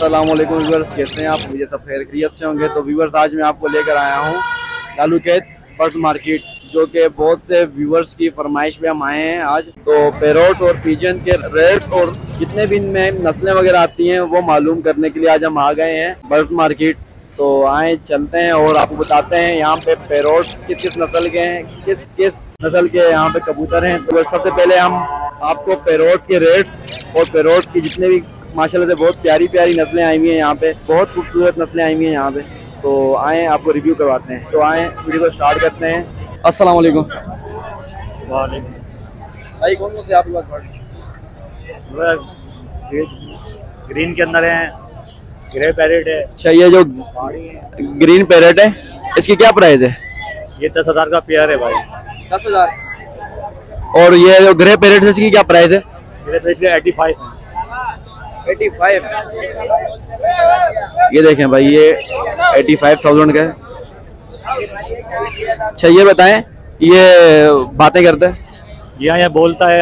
अस्सलामुअलैकुम व्यूअर्स, कैसे हैं आप? मुझे सब खैरियत से होंगे। तो व्यूअर्स, आज मैं आपको लेकर आया हूँ लालू कैद बर्ड्स मार्केट, जो कि बहुत से व्यूअर्स की फरमाइश पे हम आए हैं। आज तो पैरोट्स और पिजन के रेट्स और कितने भी इनमें नस्लें वगैरह आती हैं वो मालूम करने के लिए आज हम आ गए हैं बर्ड्स मार्केट। तो आए चलते हैं और आपको बताते हैं यहाँ पे पैरोट्स किस किस नस्ल के हैं, किस किस नस्ल के यहाँ पे कबूतर हैं। तो सबसे पहले हम आपको पैरोट्स के रेट्स और पैरोट्स की जितने भी माशाल्लाह से बहुत प्यारी प्यारी नस्लें आई हुई हैं यहाँ पे, बहुत खूबसूरत नस्लें आई हुई हैं यहाँ पे। तो आएँ आपको रिव्यू करवाते हैं। तो आएँ वीडियो को स्टार्ट करते हैं। अस्सलाम वालेकुम। वालेकुम भाई, कौन कौन से आपके पास? ग्रीन के अंदर है, ग्रे पैरेट है। अच्छा, ये जो ग्रीन पैरेट है इसकी क्या प्राइस है? ये 10,000 का पेयर है भाई। 10,000। और ये जो ग्रे पैरेट है इसकी क्या प्राइस है? ग्रे पैरेट का 85 है। 85। ये देखें भाई, ये 85,000 का है। अच्छा, ये बताएं, ये बातें करता है? यहाँ बोलता है,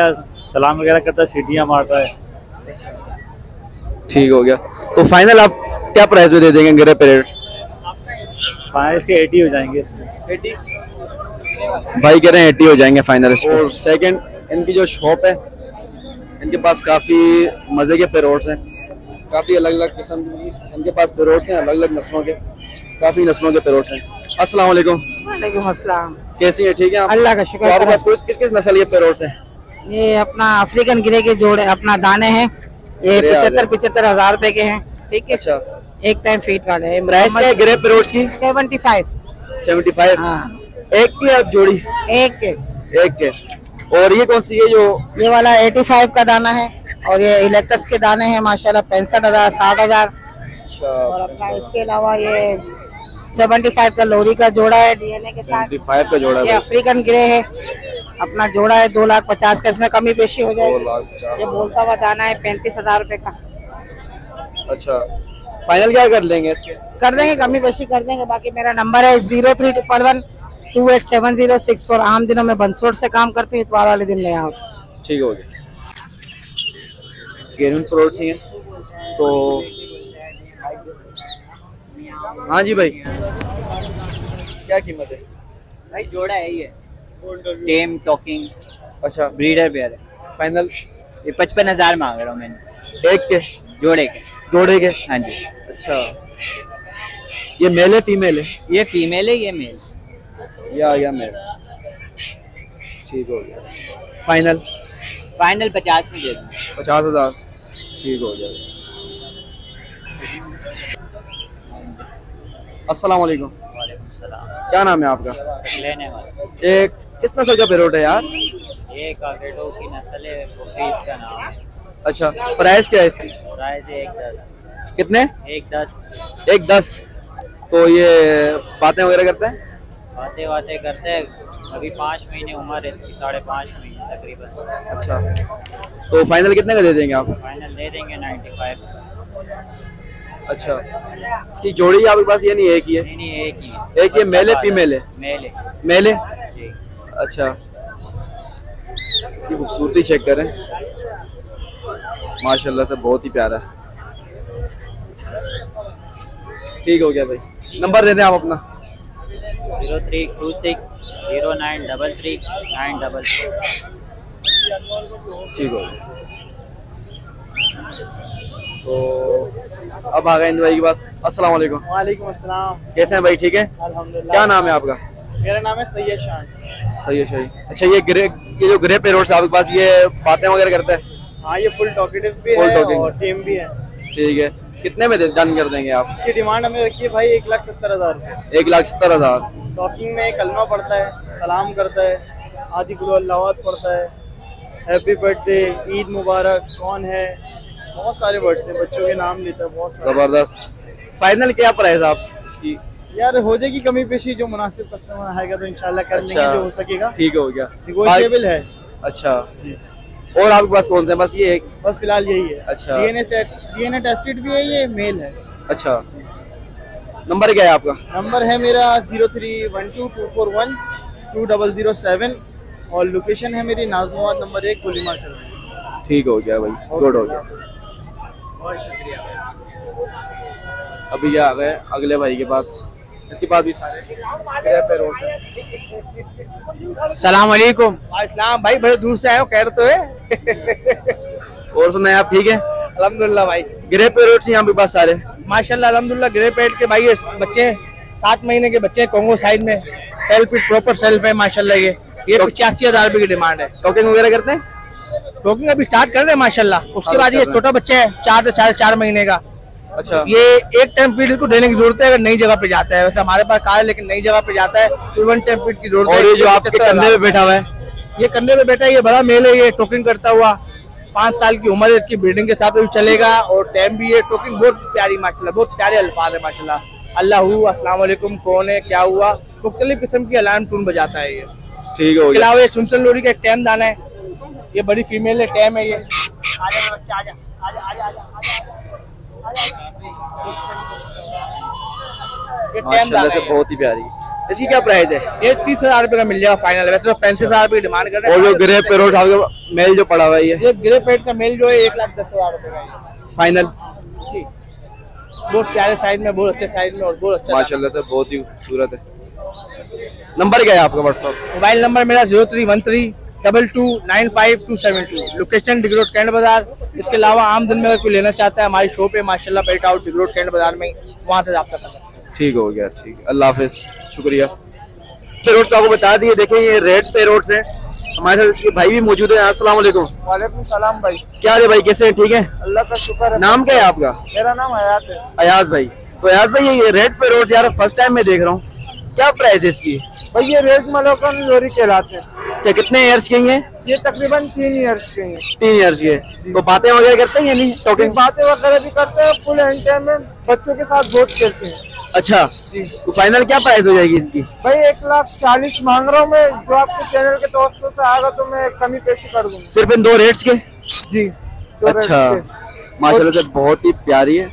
सलाम वगैरह करता है, सीटियाँ मारता है। ठीक हो गया। तो फाइनल आप क्या प्राइस में दे देंगे ग्रे पैरेट? प्राइस के 80 हो जाएंगे। 80 भाई कह रहे हैं, 80 हो जाएंगे फाइनल। और सेकंड, इनकी जो शॉप है, इनके पास काफ़ी मज़े के पैरोट्स हैं, काफ़ी अलग अलग किस्म की इनके पास पैरोट्स हैं, अलग अलग नस्लों के, काफ़ी नस्लों के पैरोट्स हैं। अस्सलाम वालेकुम। वालेकुम अस्सलाम। कैसी है? ठीक है, अल्लाह का शुक्र। आपके पास किस किस नस्ल के पैरोट्स हैं? ये अपना अफ्रीकन ग्रे के जोड़े अपना दाने हैं, ये 75,000 रुपए के हैं। ठीक है। अच्छा, एक टाइम फीट वाले हैं। प्राइस क्या है ग्रे पैरोट्स की? 75। एक की आप जोड़ी? एक के। और ये कौन सी है? जो ये वाला 85 का दाना है और ये इलेक्ट्रस के दाने हैं माशाल्लाह 65,000, 60,000। और अपना इसके अलावा ये 75 का लोरी का जोड़ा है डीएनए के साथ। 75 का जोड़ा है। ये अफ्रीकन ग्रे है अपना जोड़ा है 2,50,000 का, इसमें कमी पेशी हो जाएगी। ये बोलता हुआ दाना है 35,000 रूपए का। अच्छा, फाइनल क्या कर लेंगे? कर देंगे, कमी पेशी कर देंगे। बाकी मेरा नंबर है 0311 287064। आम दिनों में बंसोड़ से काम करती हूँ, इतवार वाले दिन में यहाँ। ठीक हो गया। गेहूं प्रोड्स हैं तो हाँ जी भाई, क्या कीमत है भाई? जोड़ा है ये सेम टॉकिंग। अच्छा, ब्रीडर पेयर है। फाइनल ये 55,000 मांग रहा हूँ मैंने। एक के जोड़े के? हाँ जी। अच्छा, ये मेल है फीमेल है? ये फीमेल है, ये मेल। या मेरा ठीक हो गया। फाइनल 50 में दे दूँ। 50,000। ठीक हो गया। अस्सलाम वालेकुम। वालेकुम सलाम। क्या नाम है आपका? एक किस नस्ल का पैरोट है यार? ये काकेटो की नस्ल है, इसका नाम है। अच्छा, प्राइस क्या है इसकी? प्राइस 1,10। कितने? 1,10। तो ये बातें वगैरह करते हैं? बातें करते हैं। अभी 5 महीने उम्र है इसकी, 5.5 महीने तकरीबन। अच्छा, तो फाइनल कितने का दे देंगे आप? फाइनल दे देंगे 95। अच्छा, इसकी जोड़ी आपके पास? ये नहीं, एक ही है। नहीं, एक ही है। एक ही मेल है फीमेल है? मेल है जी। अच्छा, इसकी खूबसूरती चेक करें, माशाल्लाह से बहुत ही प्यारा। ठीक हो गया भाई। नंबर दे दें आप अपना। 0326093394। ठीक हो गया। तो अब आ गए इंदु भाई के पास। अस्सलाम वालेकुम। वालेकुम अस्सलाम। कैसे हैं भाई? ठीक है, अल्हम्दुलिल्लाह। क्या नाम है आपका? मेरा नाम है सैयद शाह। सैयद शाह। अच्छा, ये जो ग्रे पैरोट आपके पास, ये बातें वगैरह करता है? हाँ, ये फुल टॉकेटिव भी है और टीम भी है। ठीक है, कितने में डन कर देंगे आप? इसकी डिमांड हमें रखिए भाई 1,70,000। 1,70,000। टॉकिंग में कलमा पड़ता है, सलाम करता है, आदि गुल अल्लाह पढ़ता है, हैप्पी बर्थडे, ईद मुबारक, कौन है, बहुत सारे वर्ड्स हैं, बच्चों के नाम लेता है, बहुत ज़बरदस्त। फाइनल क्या प्राइस आप इसकी? यार हो जाएगी कमी पेशी, जो मुनासिब कस्टमर आएगा तो इंशाल्लाह कर लेंगे, जो हो सकेगा। ठीक हो गया, नेगोशिएबल है। अच्छा जी। और आपके पास कौन से? बस ये एक? बस फिलहाल यही है। अच्छा, डीएनए टेस्टेड भी है, ये मेल है। अच्छा, नंबर क्या है आपका? नंबर है मेरा 0312241207 और लोकेशन है मेरी नाजमाबाद नंबर 1 गुलिमा चौक। ठीक हो गया भाई, गुड हो गया, बहुत शुक्रिया। अभी ये आ गए अगले भाई के पास, इसके बाद भी सारे। सलाम अलैकुम। अस्सलाम भाई, बड़े दूर से आए हो, खैर तो है? और सुनाए आप ठीक है? अल्हम्दुलिल्लाह भाई। ग्रे पे रोड से यहाँ पे पास सारे माशाल्लाह अल्हम्दुलिल्लाह। ग्रे पेट के भाई बच्चे 7 महीने के बच्चे कोंगो साइज में, सेल्फ प्रॉपर सेल्फ है माशाल्लाह। ये 85,000 रुपए की डिमांड है। टॉकिंग वगैरह करते हैं? टॉकिंग अभी स्टार्ट कर रहे हैं माशाल्लाह। उसके बाद ये छोटा बच्चा है 4 से 4.5 महीने का। अच्छा, ये एक टाइम फीड को देने की जरूरत है अगर नई जगह पे जाता है। वैसे हमारे पास कार है लेकिन नई जगह पे जाता है तो 1 टाइम फीड की जरूरत है। और ये जो आपके कंधे पे बैठा हुआ है, ये कंधे पे बैठा है, ये बड़ा मेल है। ये टोकिंग करता हुआ 5 साल की उम्र है, इसकी ब्रीडिंग के हिसाब से भी चलेगा और टाइम भी है। टोकिंग बहुत प्यारी माशाल्लाह, बहुत प्यारे अल्फाज है माशाल्लाह। अल्लाह, अस्सलाम वालेकुम, कौन है, क्या हुआ, मुख्तलिफ किस्म की अलार्म टून बजाता है ये। ठीक है। अलावा ये सुनसन लोरी का एक टैम दाना है, ये बड़ी फीमेल है, टैम है ये। माशाल्लाह से बहुत ही प्यारी। इसकी क्या प्राइस है? ये 30,000 रुपए का मिल जाएगा फाइनल। वैसे तो 35,000 रुपए की डिमांड कर रहे हैं। और जो ग्रे पेट का मेल जो पड़ा हुआ है, ये ग्रे पेट का मेल जो है 1,10,000 रुपए का है फाइनल। बहुत प्यारे साइज में, बहुत अच्छे साइज में और बहुत अच्छा माशाल्लाह से, बहुत ही खूबसूरत है। नंबर क्या है आपका व्हाट्सअप? मोबाइल नंबर मेरा 0313229527 2। Location Dig road Cantt Bazaar. इसके अलावा आमदन में अगर कोई लेना चाहता है, हमारी शॉप है माशाल्लाह बेल्ट आउट डिग रोड कैंट बाजार में, वहाँ से रब्ता कर। ठीक हो गया, ठीक है, अल्लाह हाफिज़, शुक्रिया। पे रोड तो आपको बता दिए। देखें ये रेड पे रोड से हमारे साथ भाई भी मौजूद है। अस्सलाम वालेकुम। वालेकुम सलाम भाई। क्या है भाई, कैसे हैं, ठीक है? अल्लाह का शुक्र है। नाम क्या है आपका? मेरा नाम अयाज है। अयाज भाई, तो अयाज भाई ये रेड पे रोड यार फर्स्ट टाइम मैं देख रहा हूँ, क्या प्राइस है इसकी? भाई ये रेड मलोकन लोरी कहलाते हैं। अच्छा, कितने इयर्स के हैं ये? तकरीबन 3 इयर्स के हैं। 3 इयर्स के। तो बातें वगैरह करते हैं या नहीं? टॉकिंग बातें वगैरह भी करते हैं, फुल एंटरटेनमेंट, बच्चों के साथ बहुत खेलते हैं। अच्छा जी। तो फाइनल क्या प्राइस हो जाएगी इनकी? भाई 1,40,000 मांग रहा हूँ मैं। जो आपके चैनल के दोस्तों से आएगा तो मैं कमी पेशी कर दूंगा। सिर्फ इन 2 रेट्स के? जी। अच्छा, माशाल्लाह से बहुत ही प्यारी है।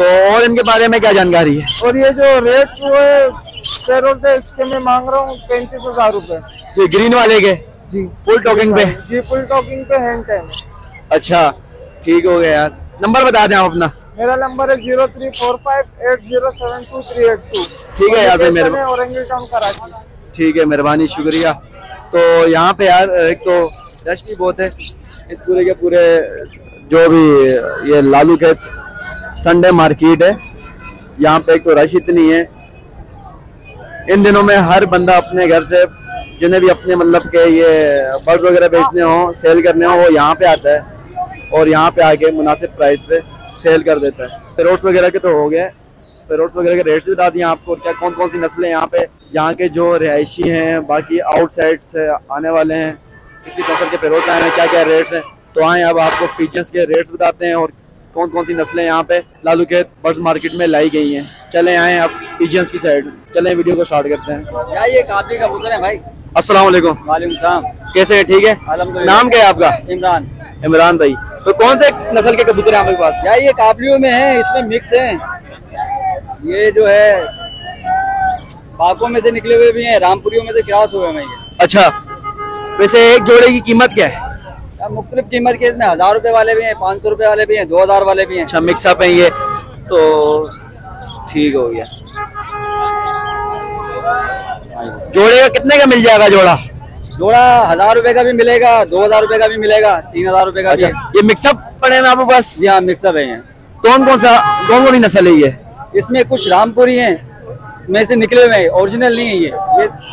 तो और इनके बारे में क्या जानकारी है? और ये जो रेट वो है इसके मैं मांग रहा हूँ 35,000 रुपए। ये ग्रीन वाले के? जी। फुल टॉकिंग पे? जी, फुल टॉकिंग पे हैंड टाइम। अच्छा, ठीक हो गया यार। नंबर बता दें आप अपना? मेरा नंबर है 0345807238। ठीक है यार, मेरे औरंगल टाउन कराची। ठीक है, मेहरबानी, शुक्रिया। तो यहाँ पे यार एक तो रश भी बहुत है, इस पूरे के पूरे जो भी ये लालू के संडे मार्केट है, यहाँ पे एक तो रश इतनी है। इन दिनों में हर बंदा अपने घर से जिन्हें भी अपने मतलब के ये बर्ड्स वगैरह बेचने हो, सेल करने हो, वो यहाँ पे आता है और यहाँ पे आके मुनासिब प्राइस पे सेल कर देता है। पैरोट्स वगैरह के तो हो गए, पैरोट्स वगैरह के रेट्स भी बता दिए आपको, क्या कौन कौन सी नस्लें यहाँ पे, यहाँ के जो रिहायशी हैं, बाकी आउटसाइड से आने वाले हैं, इसकी फसल के पैरोट्स आए हैं, क्या क्या रेट्स हैं। तो आएँ अब आपको पीचेस के रेट्स बताते हैं और कौन कौन सी नस्लें यहाँ पे लालू के बर्ड्स मार्केट में लाई गई हैं। चले आए अब पीजियंस की साइड, चले वीडियो को स्टार्ट करते हैं। यार ये काबली कबूतर है भाई। अस्सलाम वालेकुम। वालेकुम सलाम। कैसे है, ठीक है? अल्हम्दुलिल्लाह। नाम क्या है आपका? इमरान। इमरान भाई, तो कौन से नस्ल के कबूतर है आपके पास? यार ये काबलियों में है, इसमें मिक्स है, ये जो है पाकों में से निकले हुए भी है, रामपुरियों में से क्रॉस हुए हैं। अच्छा, वैसे एक जोड़े की कीमत क्या है? मुख्तलिफ कीमत के, इसमें 1,000 रुपए वाले भी हैं, 500 रुपए वाले भी हैं, 2,000 वाले भी हैं। अच्छा, मिक्सअप है ये तो, ठीक हो गया। जोड़े का कितने का मिल जाएगा? जोड़ा जोड़ा 1,000 रुपए का भी मिलेगा, 2,000 रुपए का भी मिलेगा, 3,000 रुपए का। अच्छा, ये मिक्सअप पड़े ना आपके पास? जी हाँ, मिक्सअप है। कौन कौन सी नस्ल है ये? इसमें कुछ रामपुरी है में से निकले हुए हैं, ओरिजिनल नहीं है ये।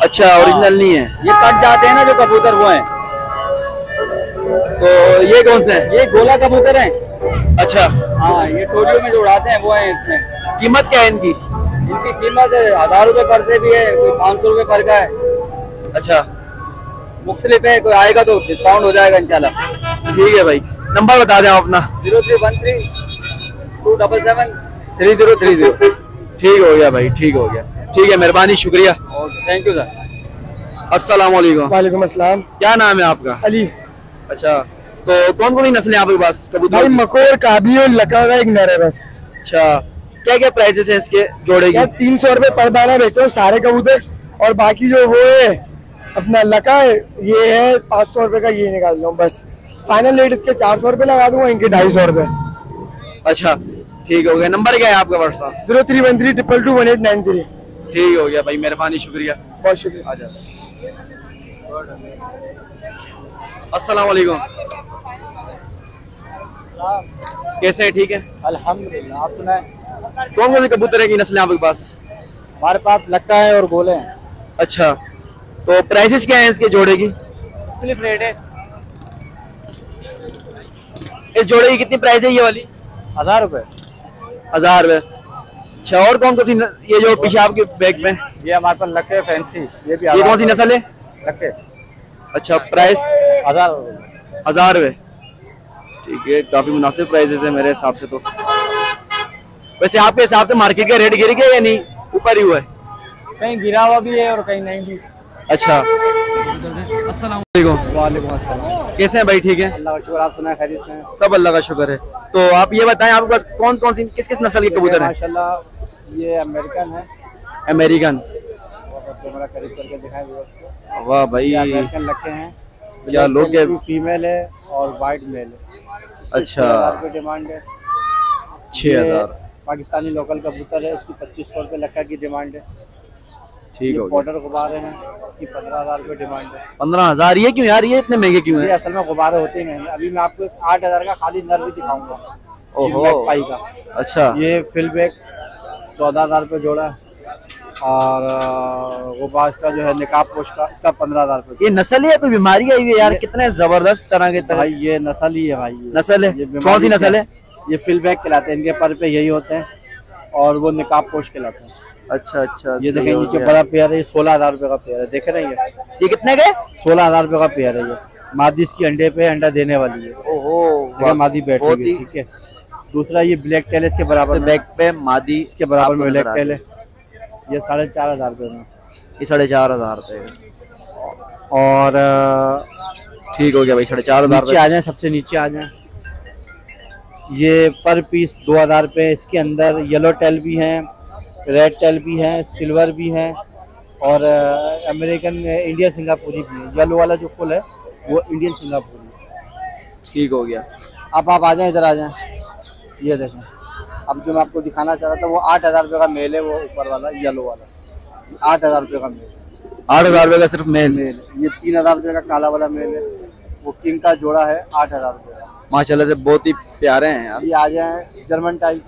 अच्छा, ओरिजिनल नहीं है ये, कट जाते हैं ना जो कबूतर, वो है। तो ये कौन से है? ये गोला कबूतर हैं। अच्छा, हाँ, ये टोलियों में जो उड़ाते हैं वो हैं। इसमें कीमत क्या है इनकी? इनकी कीमत 1,000 रुपए पर से भी है, कोई 500 रुपए पर का है। अच्छा, मुख्तलिफ है, कोई आएगा तो डिस्काउंट हो जाएगा इंशाल्लाह। ठीक है भाई, नंबर बता दें अपना? 031327730030। ठीक हो गया भाई, ठीक हो गया। ठीक है, मेहरबानी, शुक्रिया, थैंक यू सर। अस्सलाम वालेकुम। वालेकुम अस्सलाम। क्या नाम है आपका? अली। अच्छा, तो कौन कौन सी नस्लें आपके पास कबूतर? मकोर, काबी और लका का एक नर है बस। अच्छा, क्या क्या प्राइसेस हैं इसके जोड़े की? 300 रुपए पर दाना बेचो सारे कबूतर, और बाकी जो वो है अपना लका है, ये है 500 रुपए का, ये निकाल लो बस। फाइनल रेट इसके 400 रुपए लगा दूंगा, इनके 250 रुपए। अच्छा, ठीक हो गया। नंबर क्या है आपका व्हाट्सएप? 0313221893। ठीक हो गया भाई, मेहरबानी, शुक्रिया, बहुत शुक्रिया। अस्सलाम वालेकुम, कैसे हैं? ठीक है अल्हम्दुलिल्लाह, आप सुनाएं? कौन कौन से कबूतर की नस्लें आपके पास? हमारे पास लक्का है और गोले हैं। अच्छा, तो प्राइसेस क्या है इसके जोड़े की? स्लिप रेट है इस जोड़े की। कितनी प्राइस है ये वाली? 1000 रुपए। 1000 रुपए। अच्छा, और कौन कौन सी ये जो पीछे आपके बैग में? ये हमारे पास लक्के फैंसी, ये कौन सी नस्ल है? लक्के। अच्छा, प्राइस 1000 रुपए। ठीक है, काफी मुनासिब प्राइसेस है मेरे हिसाब से। तो वैसे आपके हिसाब से मार्केट का रेट गिर गया या नहीं, ऊपर ही हुआ है? कहीं गिरा हुआ भी है और कहीं नहीं भी। अच्छा, अस्सलाम वालेकुम। वालेकुम अस्सलाम, कैसे हैं भाई? ठीक है अल्लाह का शुक्र, आप सुनाएं? खैरियत से हैं? सब अल्लाह का शुक्र है। तो आप ये बताएं, आपके पास कौन कौन सी किस किस नस्ल के कबूतर हैं? माशाल्लाह, ये अमेरिकन है। अमेरिकन, करीब करके दिखाएं। वाह भाई, अमेरिकन लक्के हैं। क्या लोग है? फीमेल है और वाइट मेल है। अच्छा, आपकी डिमांड है 6000। पाकिस्तानी लोकल कबूतर है, उसकी 2500 रुपये लक्का की डिमांड है। ठीक है, बॉर्डर गुब्बारे हैं, इसकी 15000 रुपये डिमांड है। 15000? ये क्यों यार, ये इतने महंगे क्यों है? असल में गुब्बारे होते ही महंगे। अभी मैं आपको 8000 का खाली नर भी दिखाऊंगा, बैक पाई का। अच्छा, ये फिल बैक 14000 रुपये जोड़ा है, और गुब्बार का जो है निकाब पोश का, इसका 15000 रुपये। ये नस्ल है, कोई बीमारी आई हुई यार? कितने जबरदस्त तरह के भाई, ये नस्ल ही है भाई। नस्ल है? कौन सी नस्ल है? ये फिल बैक खिलाते हैं, इनके पर पे यही होते हैं, और वो निकाब पोश खिलाते हैं। अच्छा अच्छा, ये देखें नीचे बड़ा पेयर है, ये 16000 रुपए का पेयर है, देख रहे हैं? ये कितने के? 16000 रुपए का पेयर है। ये मादी इसकी अंडे पे अंडा देने वाली है। ओहो, मादी बैठी। ठीक है, दूसरा ये ब्लैक टेल, इसके बराबर बैक पे मादी, इसके बराबर में ब्लैक टेल है। ये 4500 रुपए में, ये 4500 रुपए। और ठीक हो गया भाई, 4500 रुपए। आ जाए, सबसे नीचे आ जाए। ये पर पीस 2000 रुपये। इसके अंदर येलो टेल भी है, रेड टेल भी है, सिल्वर भी है, और अमेरिकन इंडिया सिंगापुरी भी है। येलो वाला जो फुल है वो इंडियन सिंगापुरी है। ठीक हो गया। अब आप आ जाएं, इधर आ जाएं। ये देखें, अब जो मैं आपको दिखाना चाह रहा था वो 8000 रुपये का मेल है, वो ऊपर वाला येलो वाला 8000 रुपये का मेल। 8000 रुपये का सिर्फ मेल? मेल। ये 3000 रुपये का काला वाला मेल है, वो किंग का जोड़ा है 8000 रुपये का। माशाल्लाह से बहुत ही प्यारे हैं। ये आ जाए जर्मन टाइप,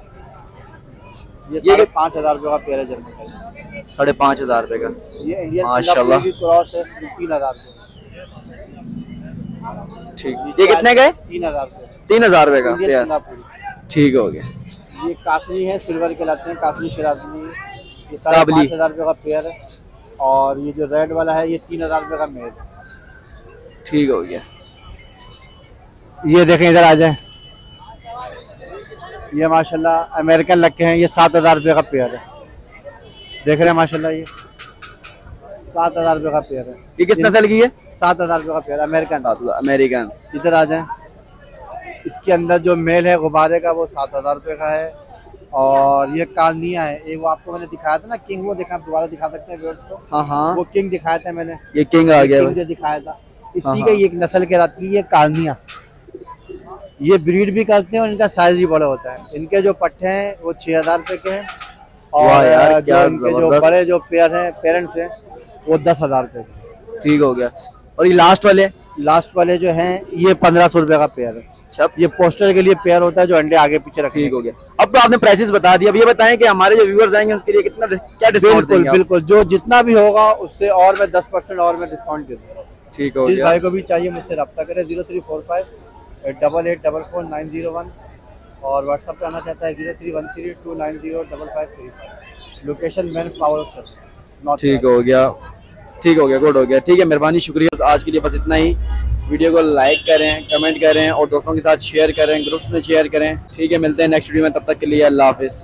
ये 5000 रुपये का पेयर है जर्मन का। 5500 रुपये का। ये इंडिया की क्रॉस है, 3000 रुपये। ठीक, ये कितने का है? 3000 रुपये। 3000 रुपये का पेयर। ठीक हो गया। ये कासनी है, सिल्वर के लाते हैं, कासनी शराबी। ये 5500 रुपये का पेयर है, और ये जो रेड वाला है ये 3000 रुपये का मेल है। ठीक हो गया। ये देखें, इधर आ जाए। ये माशाल्लाह अमेरिकन लक्के हैं, ये 7000 रुपये का पेयर है, देख रहे हैं? माशाल्लाह, ये 7000 रुपये का पेयर है। ये किस नस्ल की है? 7000 रुपये का पेयर, अमेरिकन। अमेरिकन। इधर आ जाए। इसके अंदर जो मेल है गुब्बारे का वो 7000 रुपये का है, और ये कालनिया है। एक वो आपको मैंने दिखाया था ना किंग, वो दिखा, दोबारा दिखा सकते हैं व्यूअर्स को? हाँ हाँ, वो किंग दिखाया था मैंने। ये किंग आ गया, जो दिखाया था, इसी का एक नस्ल कहलाती है, ये कालनिया। ये ब्रीड भी करते हैं और इनका साइज भी बड़ा होता है। इनके जो पट्टे हैं वो 6000 रुपये के हैं, और यार, जो इनके जो बड़े जो पेयर हैं, पेरेंट्स हैं, वो 10000 रुपये के। ठीक हो गया। और ये लास्ट वाले जो हैं ये 1500 रुपये का पेयर है। अच्छा, ये पोस्टर के लिए पेयर होता है, जो अंडे आगे पीछे रखे। ठीक हो गया। अब तो आपने प्राइसेस बता दिया, अब ये बताएं कि हमारे जो व्यूअर्स आएंगे उसके लिए कितना क्या डिस्काउंट? बिल्कुल, जो जितना भी होगा उससे और मैं 10% और मैं डिस्काउंट दे दूँगा। ठीक हो गया। भाई को भी चाहिए मुझसे रब्ता करें, 0345884490 1, और व्हाट्सएप पे आना चाहता है 0313290553। लोकेशन मैन पावर चल। ठीक हो गया, ठीक हो गया, गुड हो गया। ठीक है, मेहरबानी, शुक्रिया। आज के लिए बस इतना ही। वीडियो को लाइक करें, कमेंट करें, और दोस्तों के साथ शेयर करें, ग्रुप्स में शेयर करें। ठीक है, मिलते हैं नेक्स्ट वीडियो में, तब तक के लिए अल्लाह हाफिज़।